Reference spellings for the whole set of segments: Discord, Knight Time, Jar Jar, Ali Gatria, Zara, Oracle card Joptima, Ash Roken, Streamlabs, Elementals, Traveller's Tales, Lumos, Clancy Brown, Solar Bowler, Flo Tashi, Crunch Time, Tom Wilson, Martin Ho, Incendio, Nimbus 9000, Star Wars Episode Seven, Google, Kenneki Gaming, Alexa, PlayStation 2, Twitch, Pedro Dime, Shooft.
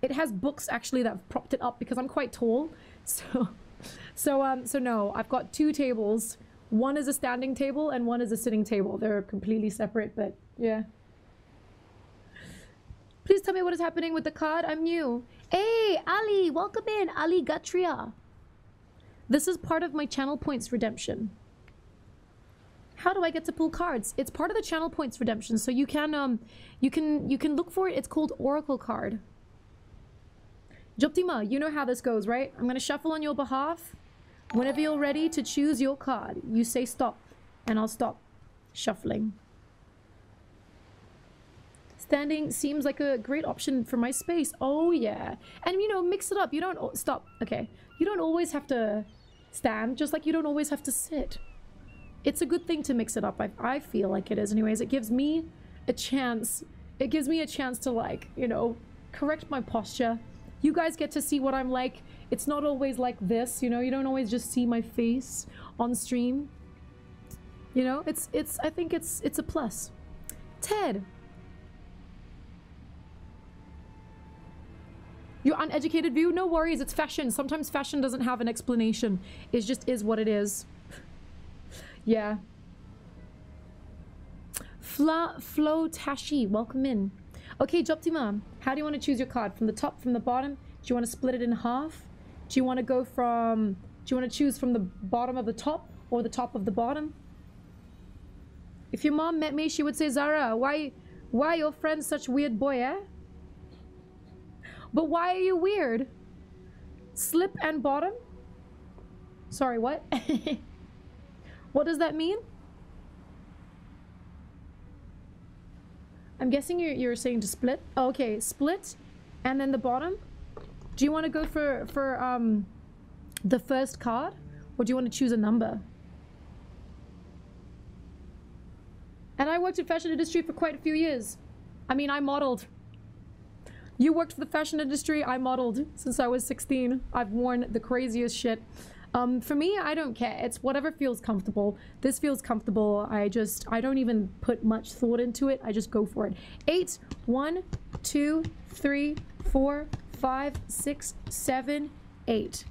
It has books actually that have propped it up because I'm quite tall, so no, I've got two tables. One is a standing table and one is a sitting table. They're completely separate, but yeah. Please tell me what is happening with the card. I'm new. Hey, Ali, welcome in. Ali Gatria. This is part of my channel points redemption. How do I get to pull cards? It's part of the channel points redemption, so you can look for it. It's called Oracle card. Joptima, you know how this goes, right? I'm going to shuffle on your behalf. Whenever you're ready to choose your card, you say stop, and I'll stop shuffling. Standing seems like a great option for my space. Oh, yeah. And, you know, mix it up. You don't... Stop. Okay. You don't always have to stand, just like you don't always have to sit. It's a good thing to mix it up. I feel like it is. Anyways, it gives me a chance. It gives me a chance to, like, you know, correct my posture. You guys get to see what I'm like. It's not always like this, you know? You don't always just see my face on stream. You know, I think it's a plus. Ted. Your uneducated view? No worries, it's fashion. Sometimes fashion doesn't have an explanation. It just is what it is. Yeah. Flo Tashi, welcome in. Okay, Joptima, how do you want to choose your card? From the top, from the bottom? Do you want to split it in half? Do you want to go from... Do you want to choose from the bottom of the top or the top of the bottom? If your mom met me, she would say, Zara, why your friend such weird boy, eh? But why are you weird? Slip and bottom? Sorry, what? What does that mean? I'm guessing you're saying to split. Oh, okay, split, and then the bottom. Do you want to go for the first card, or do you want to choose a number? And I worked in fashion industry for quite a few years. I mean, I modeled. You worked for the fashion industry. I modeled since I was 16. I've worn the craziest shit. For me, I don't care. It's whatever feels comfortable. This feels comfortable. I don't even put much thought into it. I just go for it. 8, 1, 2, 3, 4, 5, 6, 7, 8.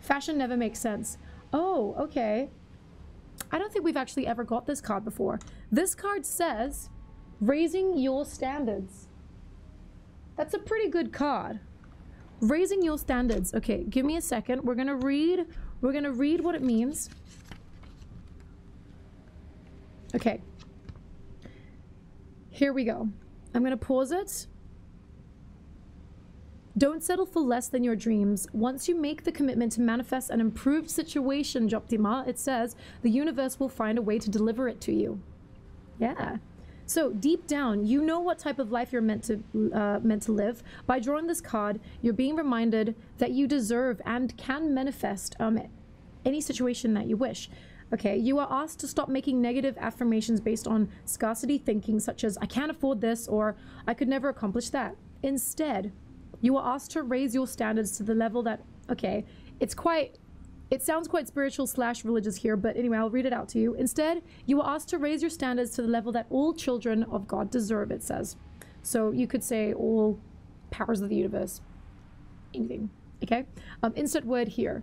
Fashion never makes sense. Oh, okay. I don't think we've actually ever got this card before. This card says, raising your standards. That's a pretty good card. Raising your standards. Okay, give me a second. We're gonna read what it means. Okay. Here we go. I'm gonna pause it. Don't settle for less than your dreams. Once you make the commitment to manifest an improved situation, Joptima, it says, the universe will find a way to deliver it to you. Yeah. So deep down, you know what type of life you're meant to live. By drawing this card, you're being reminded that you deserve and can manifest any situation that you wish. Okay, you are asked to stop making negative affirmations based on scarcity thinking, such as, I can't afford this, or I could never accomplish that. Instead, you are asked to raise your standards to the level that, okay, it sounds quite spiritual/religious here, but anyway, I'll read it out to you. Instead, you were asked to raise your standards to the level that all children of God deserve, it says. So you could say all powers of the universe. Anything. Okay? Insert word here.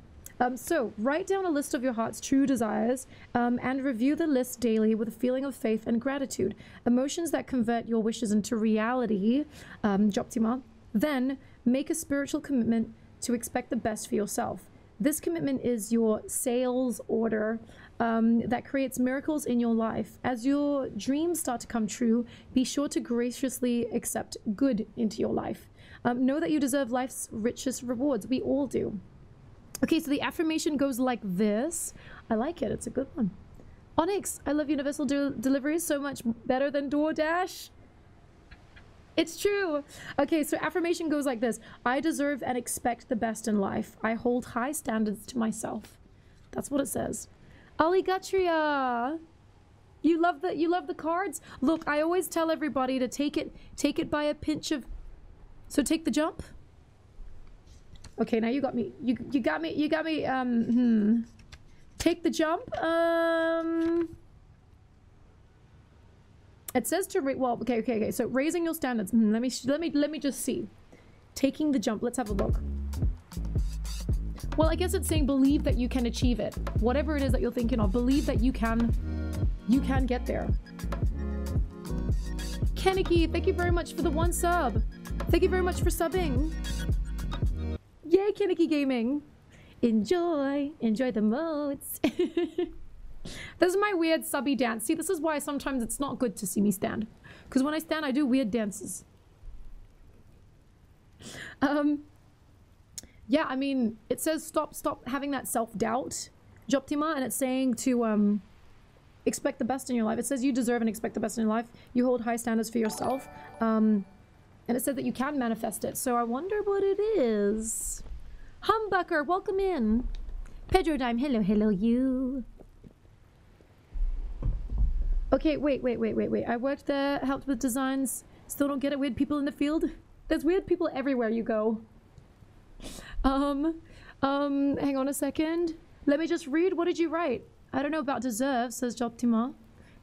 So, write down a list of your heart's true desires and review the list daily with a feeling of faith and gratitude. Emotions that convert your wishes into reality, Joptima. Then, make a spiritual commitment to expect the best for yourself. This commitment is your sales order that creates miracles in your life. As your dreams start to come true, be sure to graciously accept good into your life. Know that you deserve life's richest rewards. We all do. Okay, so the affirmation goes like this. I like it. It's a good one. Onyx, I love universal deliveries so much better than DoorDash. It's true. Okay, so affirmation goes like this. I deserve and expect the best in life. I hold high standards to myself. That's what it says. Ali Gatria. You love the cards? Look, I always tell everybody to take it by a pinch of... So take the jump. Okay, now you got me. You got me. Take the jump. It says to okay. So raising your standards. Let me just see. Taking the jump. Let's have a look. Well, I guess it's saying believe that you can achieve it. Whatever it is that you're thinking of, believe that you can get there. Kenneki, thank you very much for the 1 sub. Thank you very much for subbing. Yay, Kenneki Gaming. Enjoy the modes. This is my weird subby dance. See, this is why sometimes it's not good to see me stand. Because when I stand, I do weird dances. Yeah, I mean, it says stop having that self-doubt, Joptima, and it's saying to expect the best in your life. It says you deserve and expect the best in your life. You hold high standards for yourself. And it said that you can manifest it. So I wonder what it is. Humbucker, welcome in. Pedro Dime, hello you. Okay, wait. I worked there, helped with designs. Still don't get it, weird people in the field. There's weird people everywhere you go. Hang on a second. Let me just read, what did you write? I don't know about deserve, says Joptima.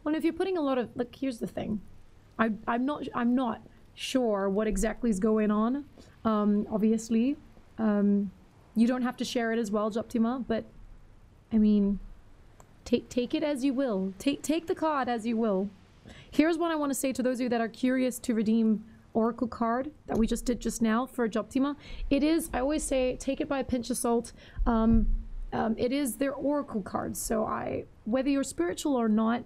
Well, if you're putting a lot of, look, here's the thing. I'm not sure what exactly is going on, obviously. You don't have to share it as well, Joptima, but, I mean, take it as you will. Take the card as you will. Here's what I want to say to those of you that are curious to redeem Oracle card that we just did just now for Joptima. It is, I always say, take it by a pinch of salt. It is their Oracle cards, so whether you're spiritual or not,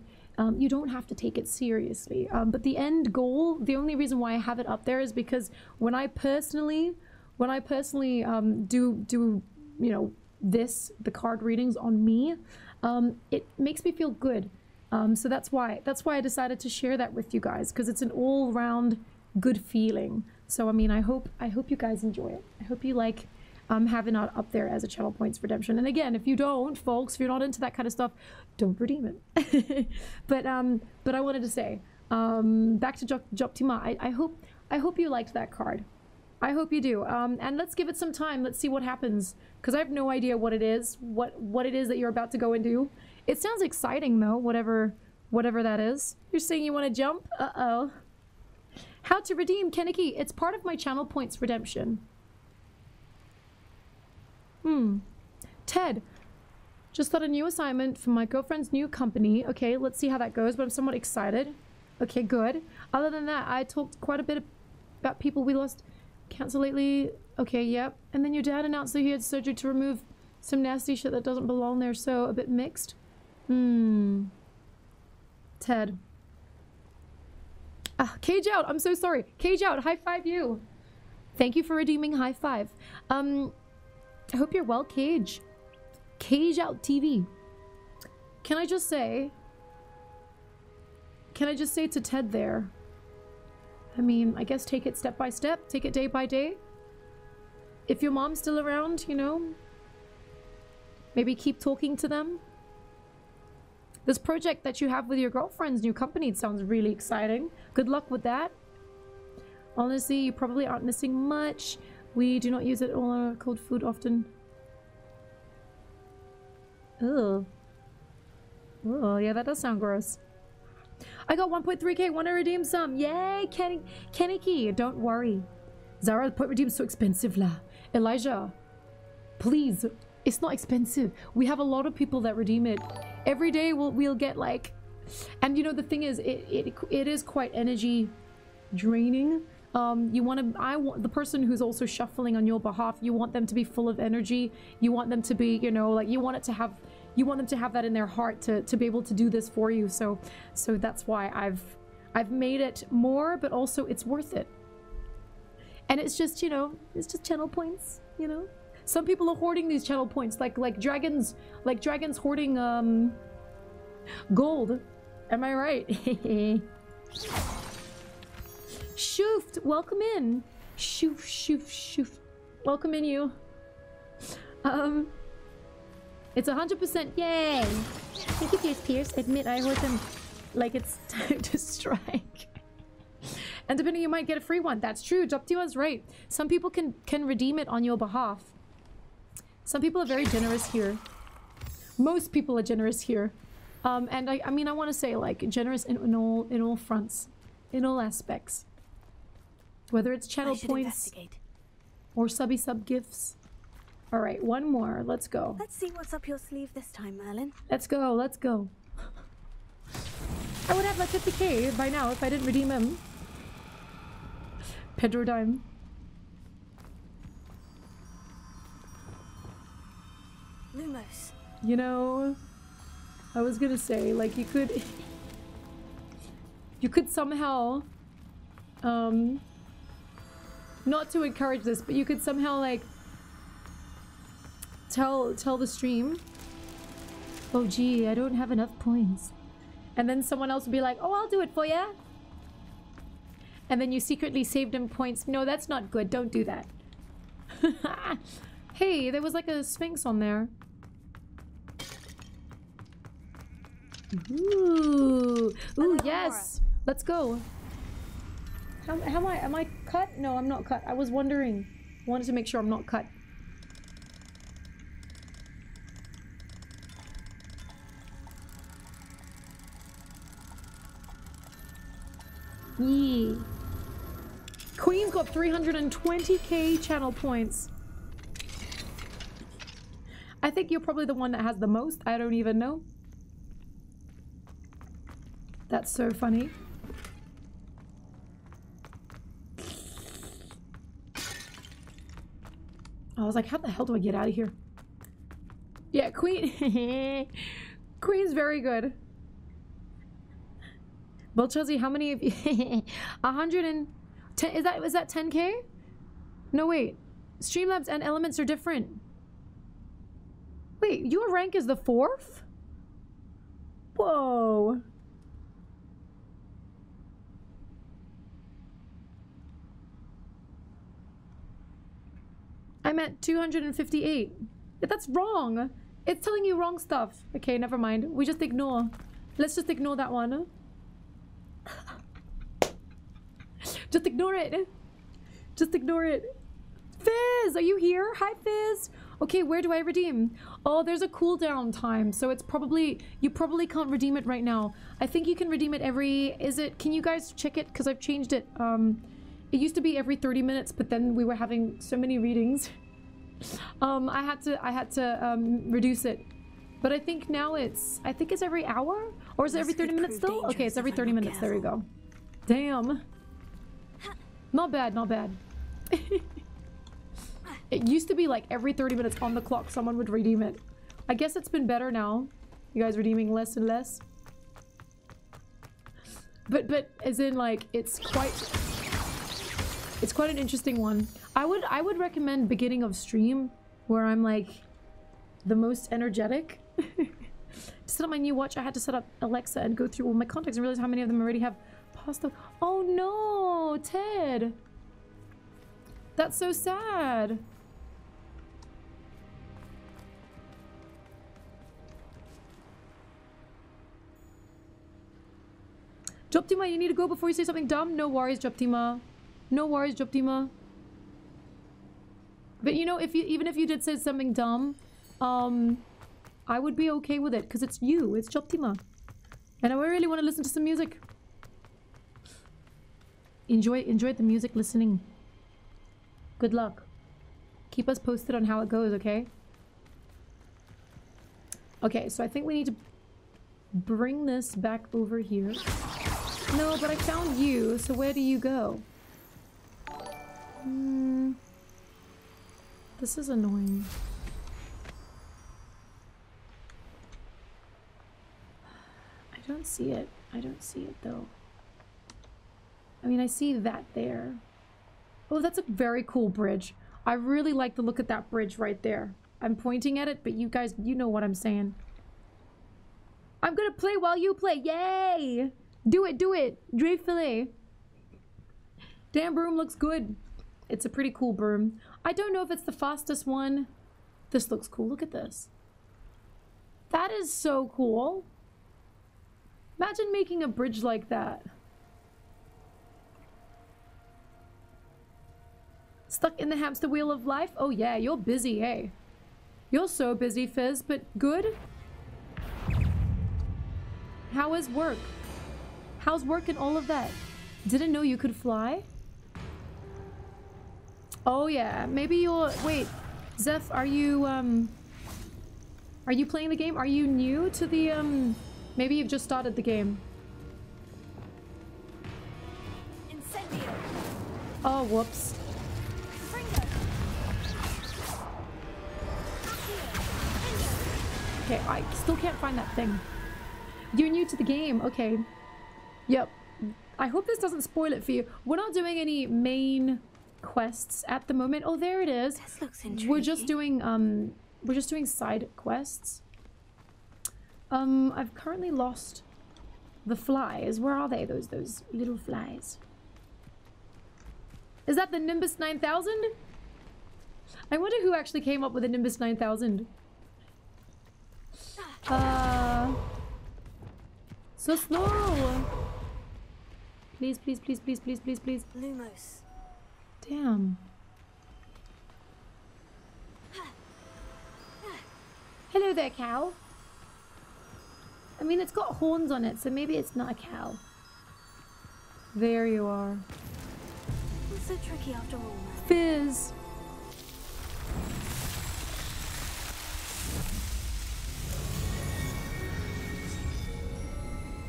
you don't have to take it seriously. But the end goal, the only reason why I have it up there is because when I personally, do, you know, the card readings on me, it makes me feel good. So that's why I decided to share that with you guys, because it's an all-round good feeling. So I mean, I hope you guys enjoy it. I hope you like having it up there as a channel points redemption. And again, if you don't, folks, if you're not into that kind of stuff, don't redeem it. But I wanted to say, back to Joptima. I hope you liked that card. I hope you do. And let's give it some time. Let's see what happens, because I have no idea what it is, what it is that you're about to go and do. It sounds exciting though, whatever that is. You're saying you want to jump? Uh-oh. How to redeem, Kenneki. It's part of my channel points redemption. Ted, just got a new assignment from my girlfriend's new company. Okay, let's see how that goes, but I'm somewhat excited. Okay, good. Other than that, I talked quite a bit about people we lost cancer lately. Okay, yep. And then your dad announced that he had surgery to remove some nasty shit that doesn't belong there, so a bit mixed. Ted. Cage out, I'm so sorry. Cage out, high five you. Thank you for redeeming high five. I hope you're well, Cage. Cage out TV. Can I just say to Ted there, I mean, I guess take it step by step, take it day by day. If your mom's still around, you know, maybe keep talking to them. This project that you have with your girlfriend's new company, it sounds really exciting. Good luck with that. Honestly, you probably aren't missing much. We do not use it all our cold food often. Ugh. Oh, yeah, that does sound gross. I got 1.3K, want to redeem some. Yay, Kenneki, don't worry. Zara, the point redeem's so expensive, lah. Elijah, please, it's not expensive. We have a lot of people that redeem it. Every day we'll get like, and you know the thing is, it is quite energy draining. You want to, the person who's also shuffling on your behalf, you want them to be full of energy. You want them to be, you know, like you want them to have that in their heart to be able to do this for you. So that's why I've made it more, but also it's worth it. And it's just, you know, it's just channel points, you know. Some people are hoarding these channel points, like dragons hoarding gold. Am I right? Shooft, welcome in. Shooft. Welcome in you. It's 100%. Yay! Thank you, Pierce. Admit I hoard them like it's time to strike. And depending, you might get a free one. That's true. Joptima's right. Some people can redeem it on your behalf. Some people are very generous here. Most people are generous here. And I mean, I want to say, like, generous in all fronts, in all aspects. Whether it's channel points or sub gifts. All right, one more. Let's go. Let's see what's up your sleeve this time, Merlin. Let's go. Let's go. I would have my 50k by now if I didn't redeem him. Pedro Dime. Lumos. You know, I was gonna say, like, you could somehow, not to encourage this, but you could somehow, like, tell the stream, oh gee, I don't have enough points, and then someone else would be like, oh, I'll do it for ya, and then you secretly saved him points. No, that's not good. Don't do that. Hey, there was like a Sphinx on there. Ooh, ooh, yes. Let's go. How am I? Am I cut? No, I'm not cut. I was wondering. I wanted to make sure I'm not cut. Yee. Queen got 320k channel points. I think you're probably the one that has the most. I don't even know. That's so funny. I was like, how the hell do I get out of here? Yeah, Queen. Queen's very good. Well, Chelsea, how many of you? 110. Is that 10k? No, wait. Streamlabs and Elements are different. Wait, your rank is the 4th? Whoa. I'm at 258. That's wrong. It's telling you wrong stuff. Okay, never mind. We just ignore. Let's just ignore that one. Just ignore it. Just ignore it. Fizz, are you here? Hi, Fizz. Okay, where do I redeem? Oh, there's a cooldown time, so it's probably... You probably can't redeem it right now. I think you can redeem it every... Is it... Can you guys check it? Because I've changed it. It used to be every 30 minutes, but then we were having so many readings. I had to reduce it. But I think now it's... I think it's every hour? Or is it every 30 minutes still? Okay, it's every 30 minutes. There we go. Damn. Not bad, not bad. It used to be like every 30 minutes on the clock someone would redeem it. I guess it's been better now. You guys redeeming less and less. But as in, like, it's quite an interesting one. I would recommend beginning of stream where I'm like the most energetic. To set up my new watch, I had to set up Alexa and go through all my contacts and realize how many of them already have pasta. Oh no, Ted. That's so sad. Joptima, you need to go before you say something dumb? No worries, Joptima. No worries, Joptima. But you know, even if you did say something dumb, I would be okay with it, because it's you, it's Joptima. And I really want to listen to some music. Enjoy the music listening. Good luck. Keep us posted on how it goes, okay? Okay, so I think we need to bring this back over here. No, but I found you, so where do you go? This is annoying. I don't see it. I don't see it, though. I mean, I see that there. Oh, that's a very cool bridge. I really like the look at that bridge right there. I'm pointing at it, but you guys, you know what I'm saying. I'm gonna play while you play. Yay! Do it, Dre Filet. Damn, broom looks good. It's a pretty cool broom. I don't know if it's the fastest one. This looks cool. Look at this. That is so cool. Imagine making a bridge like that. Stuck in the hamster wheel of life? Oh yeah, you're busy, hey. You're so busy, Fizz, but good? How is work? How's work and all of that? Didn't know you could fly? Oh yeah, maybe you'll... Wait, Zeph, are you playing the game? Are you new to the, Maybe you've just started the game. Incendio. Oh, whoops. Okay, I still can't find that thing. You're new to the game, okay. Yep. I hope this doesn't spoil it for you. We're not doing any main quests at the moment. Oh, there it is. This looks intriguing. We're just doing side quests. I've currently lost the flies. Where are they? Those little flies. Is that the Nimbus 9000? I wonder who actually came up with the Nimbus 9000. So slow. Please, please, please, please, please, please, please. Lumos. Damn. Hello there, cow. I mean, it's got horns on it, so maybe it's not a cow. There you are. It's so tricky after all. Fizz.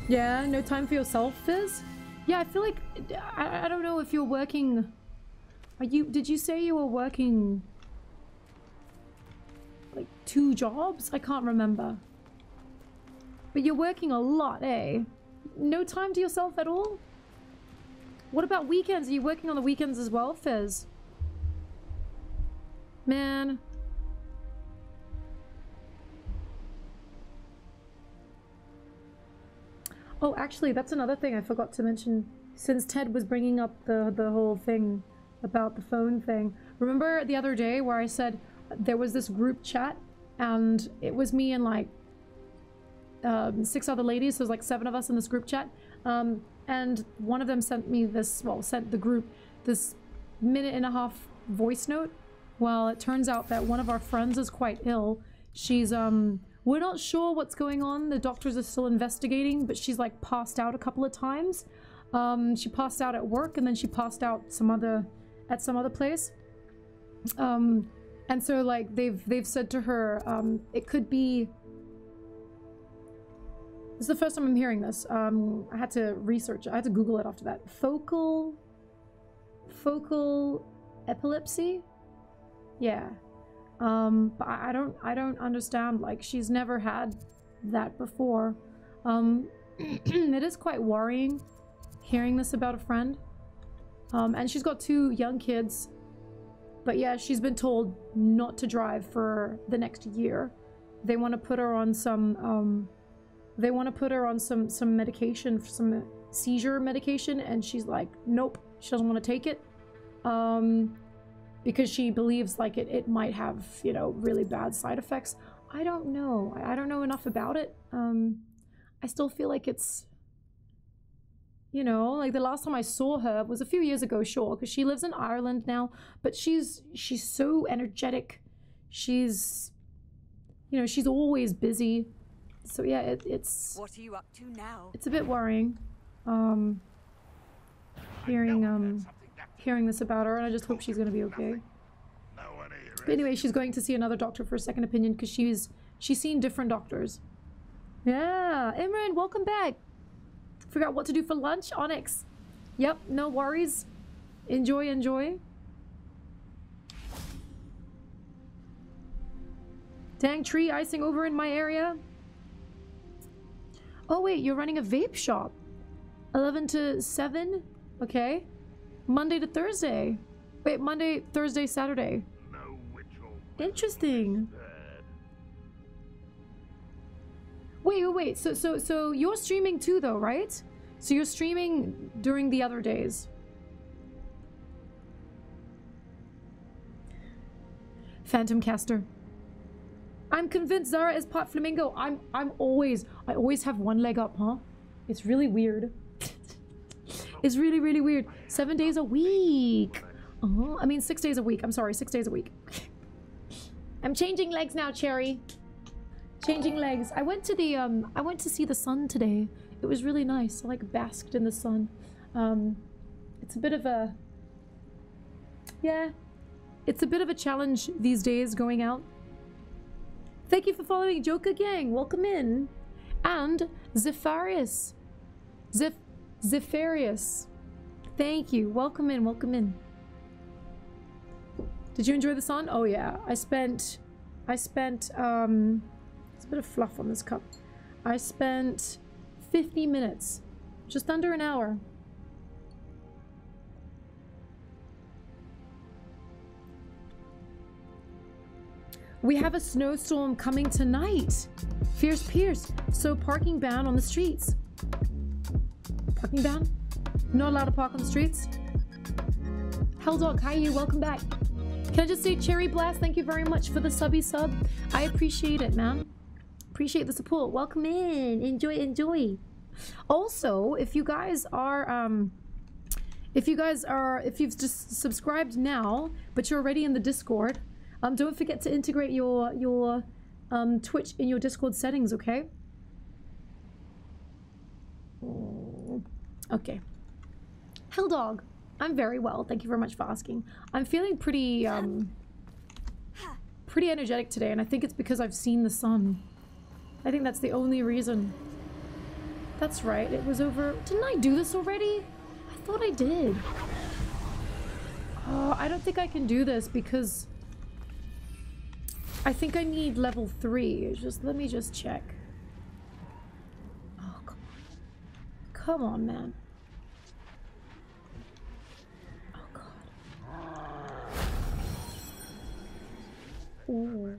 Yeah, no time for yourself, Fizz? Yeah, I feel like... I don't know if you're working... Are you... Did you say you were working... Like, 2 jobs? I can't remember. But you're working a lot, eh? No time to yourself at all? What about weekends? Are you working on the weekends as well, Fizz? Man... Oh, actually, that's another thing I forgot to mention. Since Ted was bringing up the whole thing about the phone thing. Remember the other day where I said there was this group chat and it was me and like 6 other ladies. So it was like 7 of us in this group chat. And one of them sent me this, well, sent the group this 1.5-minute voice note. Well, it turns out that one of our friends is quite ill. She's, we're not sure what's going on. The doctors are still investigating, but she's like passed out a couple of times. She passed out at work and then she passed out at some other place. And so like they've said to her, it could be... This is the first time I'm hearing this. I had to research it. I had to Google it after that. Focal epilepsy? Yeah. But I don't understand, like, she's never had that before. It is quite worrying hearing this about a friend. And she's got 2 young kids, but yeah, she's been told not to drive for the next year. They want to put her on some, they want to put her on some medication, some seizure medication, and she's like, nope, she doesn't want to take it. Because she believes like it might have, you know, really bad side effects. I don't know. I don't know enough about it. I still feel like it's, you know, like the last time I saw her was a few years ago, sure, because she lives in Ireland now, but she's so energetic. She's, you know, she's always busy. So yeah, it's... What are you up to now? It's a bit worrying. Hearing this about her, and I just hope she's going to be okay. But anyway, she's going to see another doctor for a second opinion because she's seen different doctors. Yeah, Imran, welcome back. Figure out what to do for lunch, Onyx. Yep, no worries. Enjoy, enjoy. Dang, tree icing over in my area. Oh wait, you're running a vape shop. 11 to 7, okay. Monday to Thursday. Wait, Monday, Thursday, Saturday. Interesting. Wait. So you're streaming too, though, right? So you're streaming during the other days. Phantom Caster. I'm convinced Zara is part flamingo. I always have one leg up, huh? It's really weird. It's really, really weird. 7 days a week. Oh, I mean, 6 days a week. I'm sorry, 6 days a week. I'm changing legs now, Cherry. Changing legs. I went to see the sun today. It was really nice. I like basked in the sun. It's a bit of a... yeah. It's a bit of a challenge these days going out. Thank you for following Joka Gang. Welcome in. And Zepharius. Zepharius. Thank you. Welcome in. Welcome in. Did you enjoy the sun? Oh yeah. I spent there's a bit of fluff on this cup. I spent 50 minutes. Just under an hour. We have a snowstorm coming tonight. Fierce Pierce. So parking ban on the streets. Parking ban? Not allowed to park on the streets? Helldog, hi you, welcome back. Can I just say Cherry Blast, thank you very much for the subby sub. I appreciate it, man. Appreciate the support. Welcome in. Enjoy, enjoy. Also, if you guys are if you've just subscribed now, but you're already in the Discord, don't forget to integrate your Twitch in your Discord settings, okay? Okay. Helldog, I'm very well. Thank you very much for asking. I'm feeling pretty pretty energetic today, and I think it's because I've seen the sun. I think that's the only reason. That's right. It was over. Didn't I do this already? I thought I did. Oh, I don't think I can do this because I think I need level 3. Just let me just check. Oh, come on. Come on, man. Oh, God.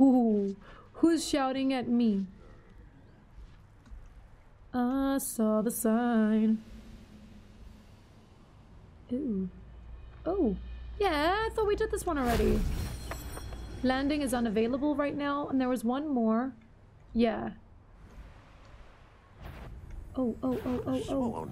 Ooh. Ooh. Who's shouting at me? I saw the sign. Ooh. Oh. Yeah, I thought we did this one already. Landing is unavailable right now, and there was one more. Yeah. Oh, oh, oh, oh, oh.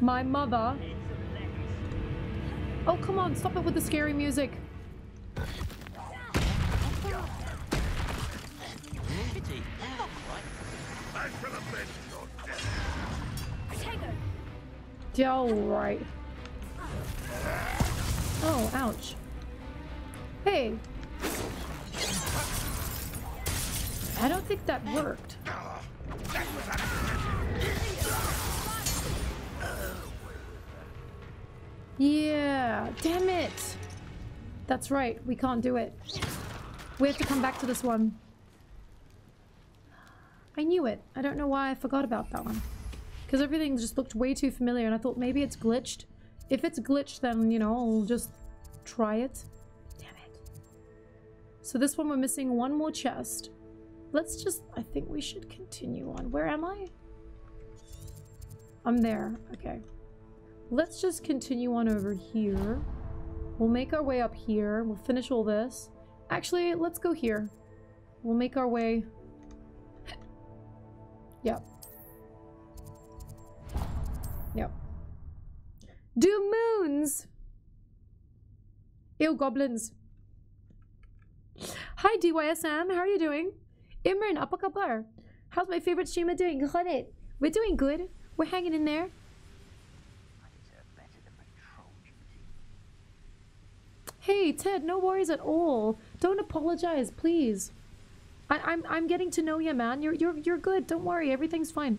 My mother. Oh, come on, stop it with the scary music. Yeah, all right. Oh, ouch. Hey. I don't think that worked. Yeah, damn it. That's right, we can't do it. We have to come back to this one. I knew it. I don't know why I forgot about that one. Because everything just looked way too familiar and I thought maybe it's glitched. If it's glitched, then, you know, I'll just try it. Damn it. So this one, we're missing one more chest. Let's just... I think we should continue on. Where am I? I'm there. Okay. Let's just continue on over here. We'll make our way up here. We'll finish all this. Actually, let's go here. We'll make our way... Yep. Yep. Do moons! Ew, goblins. Hi, DYSM. How are you doing? Imran, apakabar. How's my favorite streamer doing? Got it. We're doing good. We're hanging in there. Hey, Ted, no worries at all. Don't apologize, please. I'm getting to know you, man. You're good. Don't worry. Everything's fine.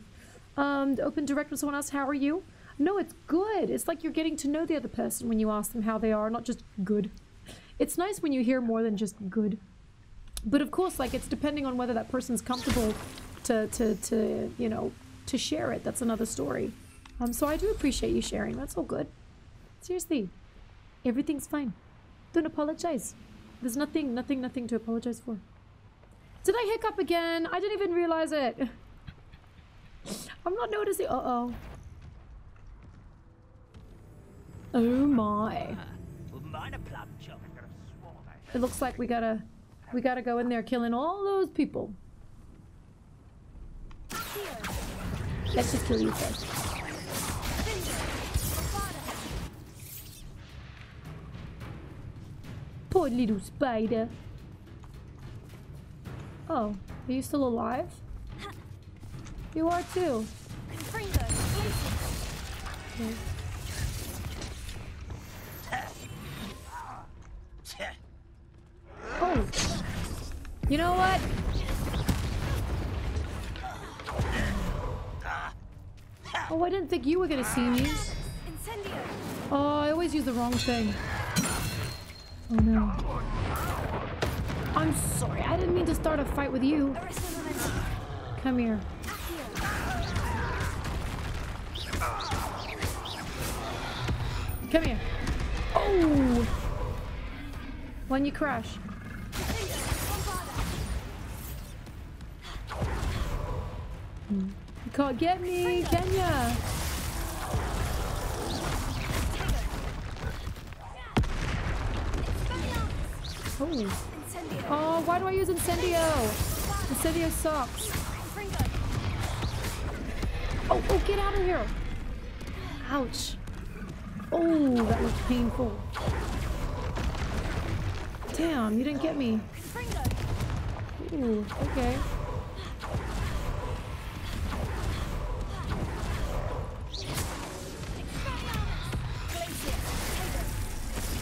Open direct with someone else. How are you? No, it's good. It's like you're getting to know the other person when you ask them how they are, not just good. It's nice when you hear more than just good. But of course, like, it's depending on whether that person's comfortable to you know, to share it. That's another story. So I do appreciate you sharing. That's all good. Seriously, everything's fine. Don't apologize. There's nothing to apologize for. Did I hiccup again? I didn't even realize it. I'm not noticing. Uh-oh. Oh my. It looks like we gotta go in there killing all those people. Let's just kill you first. Poor little spider. Oh, are you still alive? You are too. Okay. Oh, you know what? Oh, I didn't think you were gonna see me. Oh, I always use the wrong thing. Oh no. I'm sorry, I didn't mean to start a fight with you. Come here. Come here. Oh! When you crash. You can't get me, can ya? Oh. Oh, why do I use Incendio? Incendio sucks. Oh, oh, get out of here. Ouch. Oh, that was painful. Damn, you didn't get me. Ooh, okay.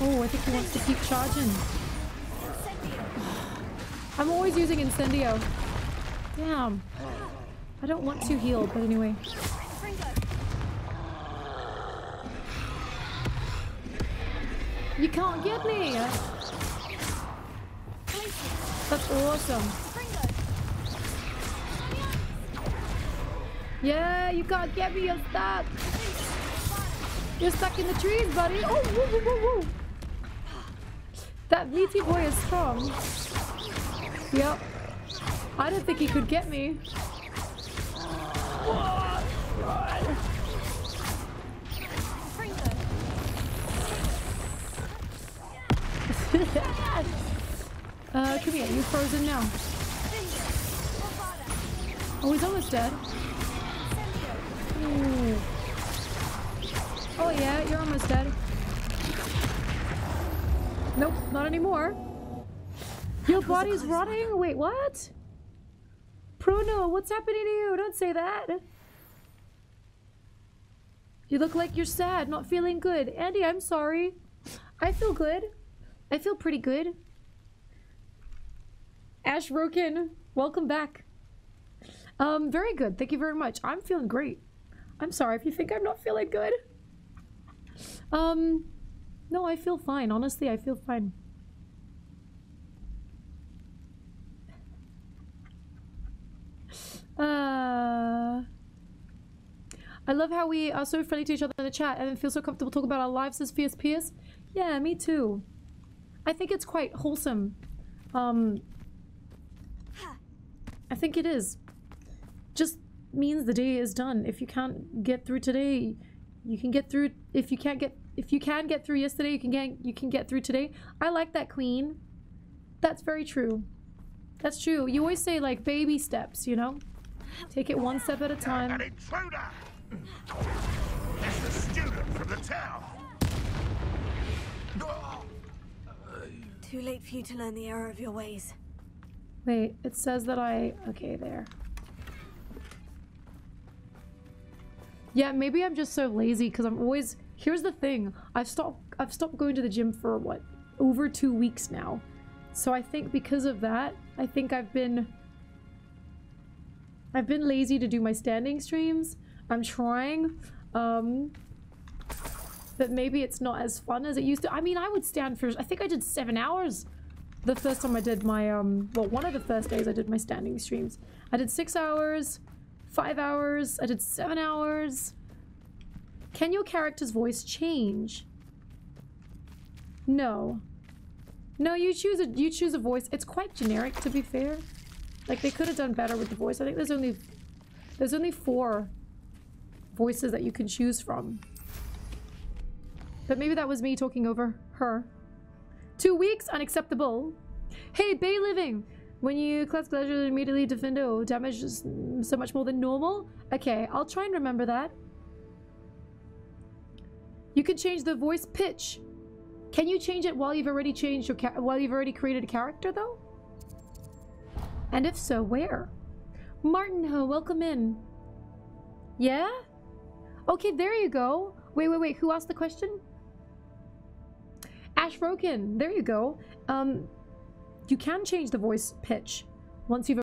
Oh, I think he wants to keep charging. I'm always using Incendio. Damn. I don't want to heal, but anyway. You can't get me! That's awesome. Yeah, you can't get me, I'm stuck! You're stuck in the trees, buddy! Oh, woo, woo, woo, woo! That meaty boy is strong. Yep. I didn't think he could get me. Oh, God. Come here, you're frozen now. Oh, he's almost dead. Ooh. Oh yeah, you're almost dead. Nope, not anymore. Your body's rotting? Wait, what? Prono, what's happening to you? Don't say that. You look like you're sad, not feeling good. Andy, I'm sorry. I feel good. I feel pretty good. Ash Roken, welcome back. Very good. Thank you very much. I'm feeling great. I'm sorry if you think I'm not feeling good. No, I feel fine. Honestly, I feel fine. I love how we are so friendly to each other in the chat and feel so comfortable talking about our lives as fierce peers. Yeah, me too. I think it's quite wholesome. I think it is. Just means the day is done. If you can't get through today, you can get through. If you can get through yesterday, you can get through today. I like that, Queen. That's very true. That's true. You always say like baby steps, you know? Take it one step at a time. An intruder. It's a student from the town. Too late for you to learn the error of your ways. Wait, it says that I... Okay, there. Yeah, maybe I'm just so lazy because I'm always... Here's the thing. I've stopped going to the gym for, what, over 2 weeks now. So I think because of that, I think I've been lazy to do my standing streams. I'm trying. But maybe it's not as fun as it used to. I mean, I would stand for... I think I did 7 hours the first time I did my... Well, one of the first days I did my standing streams. I did 6 hours, 5 hours, I did 7 hours. Can your character's voice change? No. No, you choose a voice. It's quite generic, to be fair. Like, they could have done better with the voice. I think there's only 4 voices that you can choose from. But maybe that was me talking over her. 2 weeks? Unacceptable. Hey, Bay Living! When you class pleasure immediately defend, oh, damage is so much more than normal. Okay, I'll try and remember that. You can change the voice pitch. Can you change it while you've already changed your created a character though? And if so, where? Martin Ho, welcome in. Yeah? Okay, there you go. Wait, wait, wait, who asked the question? Ash Roken, there you go. You can change the voice pitch once you've